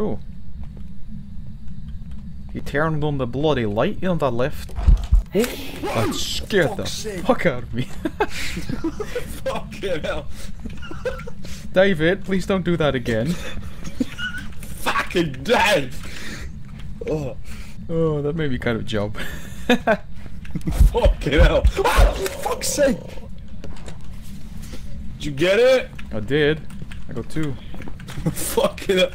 Oh. He turned on the bloody light on the left. That scared the fuck out of me. Fucking hell. David, please don't do that again. Fucking dead. Oh. Oh, that made me kind of jump. Fucking hell. Ah, fuck's sake. Did you get it? I did. I got two. Fucking hell.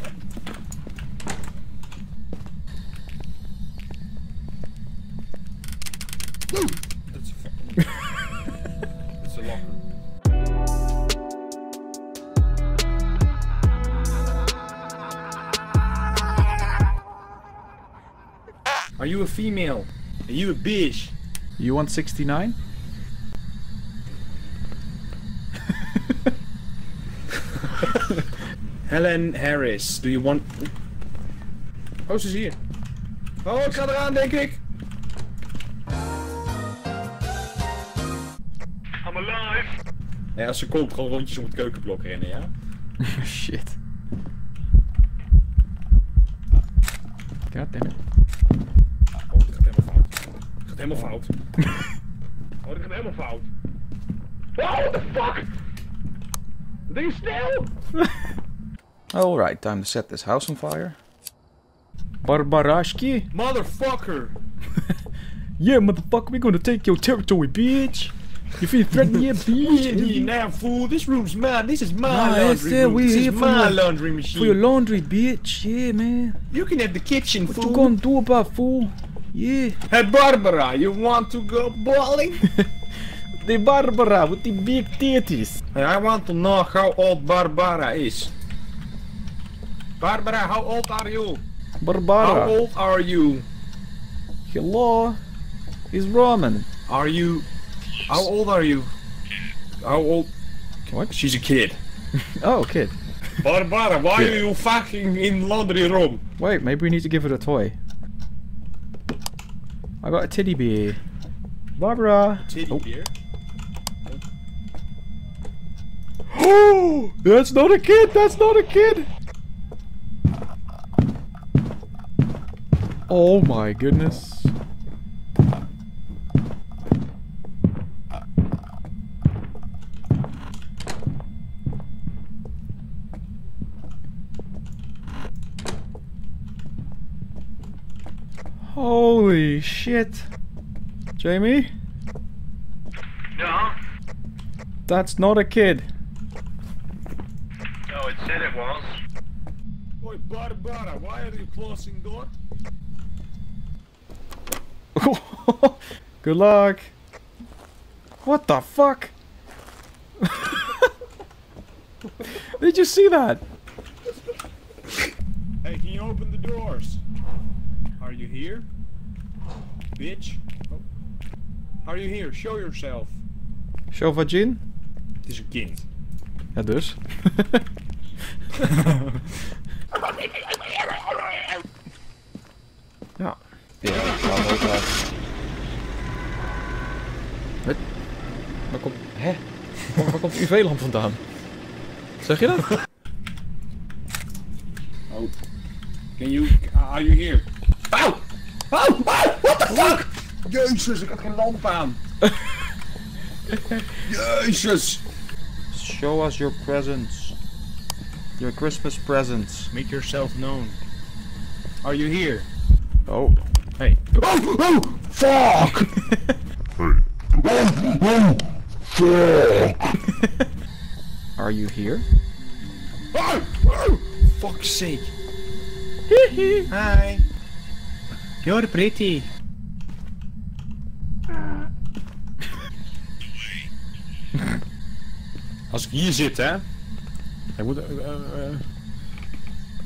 It's a locker. Are you a female? Are you a bitch? You want 69? Helen Harris, do you want... Oh, ze is hier. Oh, ik ga eraan, denk ik. I'm alive! Ja, als ze komt, gewoon rondjes om het keukenblok rennen, ja? Shit. Goddammit. Oh, dit gaat helemaal fout. Dit gaat helemaal fout. Oh, dit gaat helemaal fout. Oh, what the fuck! Dat ding is stil! Alright, time to set this house on fire. Barbarashki? Motherfucker! Yeah, motherfucker, we're gonna take your territory, bitch! You feel threatened, yeah, bitch? Now, fool, this room's mine. This is my laundry room. This is my laundry machine. For your laundry, bitch. Yeah, man. You can have the kitchen, fool. What you gonna do about, fool? Yeah. Hey, Barbara, you want to go bowling? The Barbara with the big titties. Hey, I want to know how old Barbara is. Barbara, how old are you? Barbara. How old are you? Hello? It's Roman. Are you... How old are you? How old? What? She's a kid. Oh, kid. Barbara, why are you fucking in laundry room? Wait, maybe we need to give her a toy. I got a teddy bear. Barbara. Teddy bear? Oh, that's not a kid. That's not a kid. Oh my goodness. Holy shit. Jamie? No? That's not a kid. No, it said it was. Oi, Barbara, why are you closing door? Good luck. What the fuck? Did you see that? Hey, can you open the doors? Are you here? Bitch. Oh. Are you here? Show yourself. Show vagin? Het is een kind. Ja, dus. Ja. Ja, ik ga hem ook uit. Wat? Waar komt... Hè? Waar komt UV-lamp vandaan? Zeg je dat? Oh. Can you... Are you here? Auw! Auw! Auw! What the fuck? Jezus, ik had geen lamp aan. Jezus! Show us your presents. Your Christmas presents. Make yourself known. Are you here? Oh. Hey. Oh! Oh! Fuck! Hey. Oh! Oh! Fuck! Are you here? Oh! Oh! Fuck's sake. Hi. You're pretty. Als ik hier zit, hè. Ik moet...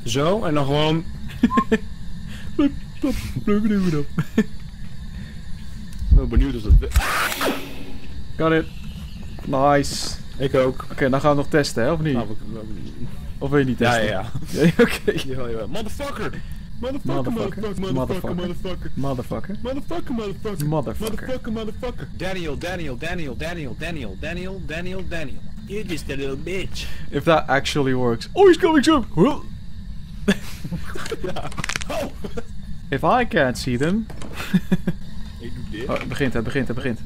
zo, en dan gewoon... Ik ben benieuwd of dat... Got it. Nice. Ik ook. Oké, dan gaan we nog testen, hè, of niet? Nou, of wil je niet testen? Ja, ja, ja. Oké. Motherfucker! Motherfucker, motherfucker, motherfucker, motherfucker, motherfucker, motherfucker, motherfucker, motherfucker, motherfucker, Daniel. You're just a little bitch. If that actually works. Oh, he's coming to him. Ja. Oh. If I can't see them. Ik doe dit. Oh, het begint.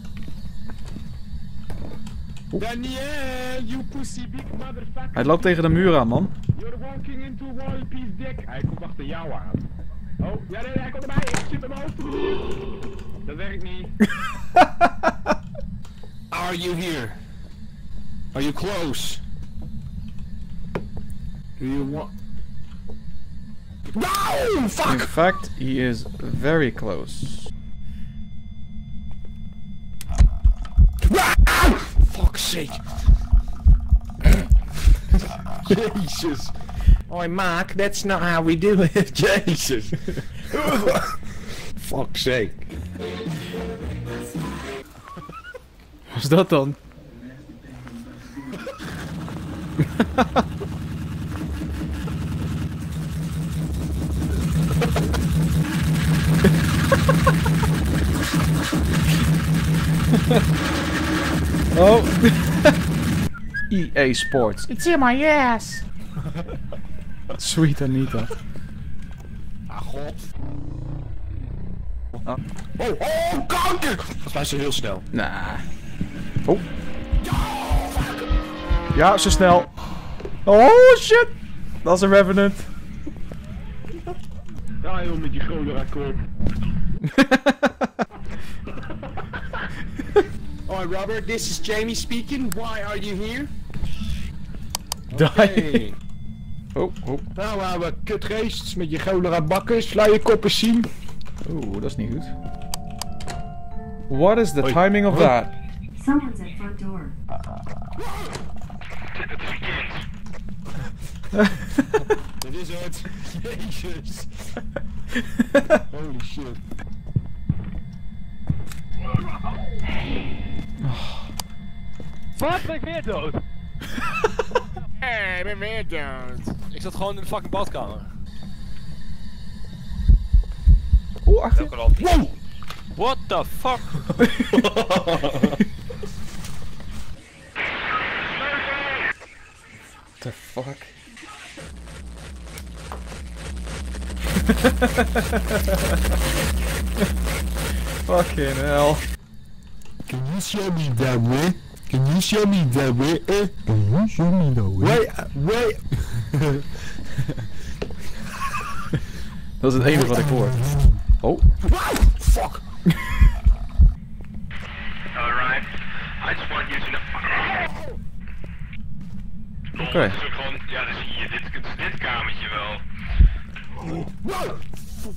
Oh. Daniel, you pussy big motherfucker. Hij loopt tegen de muur aan, man. You're walking into wall piece dick. Hij komt achter jou aan. Oh, ja, nee, hij komt erbij. Ik zit in mijn hoofd. Dat werkt niet. Are you here? Are you close? Do you want... No! Fuck! In fact, he is very close. Fuck's sake! Jesus! Oi, Mark, that's not how we do it. Jesus! Fuck's sake! Wat is dat dan? Oh. EA Sports. It's in my ass. Sweet Anita. Ah, god. Oh, oh, kanker! Dat was heel snel. Nah. Oh. Ja, zo snel. Oh, shit. Dat is een revenant. Ja, joh, met je cholera kop. Alright, Robert, this is Jamie speaking. Why are you here? Okay. Die. Oh. Nou, ouwe kutgeest met je cholera bakkers. Laat je koppen zien. Oeh, dat is niet goed. What is the timing of that? Someone's at front door. Dat is het. Jezus. Holy shit. Wat? Ben ik weer dood? Ik ben weer dood. Ik zat gewoon in de fucking badkamer. Oeh, achter. Wow! What the fuck? The fuck? Fucking hell. Can you show me that way? Eh? Can you show me that way? Wait. Dat is het enige wat ik hoor. Oh. Fuck. Alright. I just want you to know. Oké. Ja, dus hier, dit kamertje wel.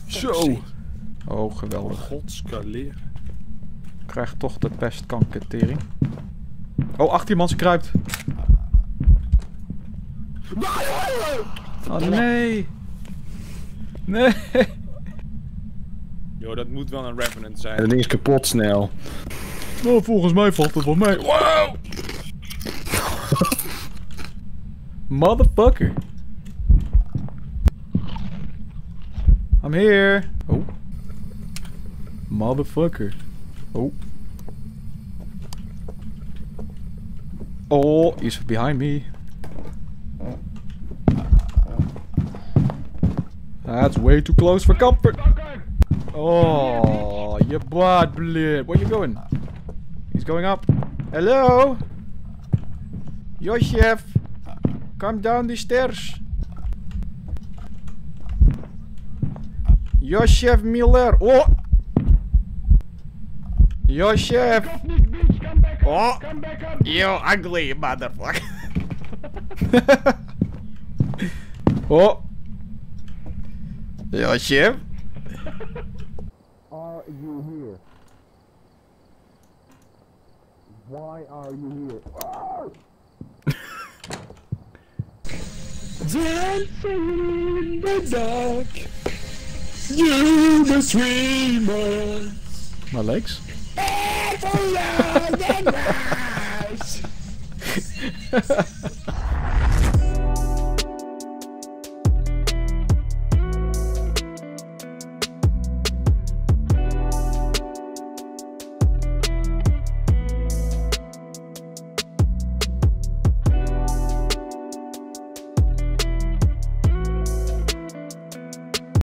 Zo. Oh, geweldig. Godskaleer. Krijg toch de pestkankertering. Oh, achter die man, ze kruipt. Oh nee. Nee. Yo, dat moet wel een revenant zijn. Dat ding is kapot snel. Nou, volgens mij valt het wel mee. Wow! Motherfucker. I'm here. Oh. Motherfucker. Oh. Oh, he's behind me. That's way too close for comfort. Oh, you bad blip. Where you going? He's going up. Hello? Joseph, come down the stairs. Joseph Miller. Oh! Joseph! Oh! You ugly motherfucker! Oh! Joseph? Are you here? Why are you here? Dancing in the dark. You the dreamer. My legs?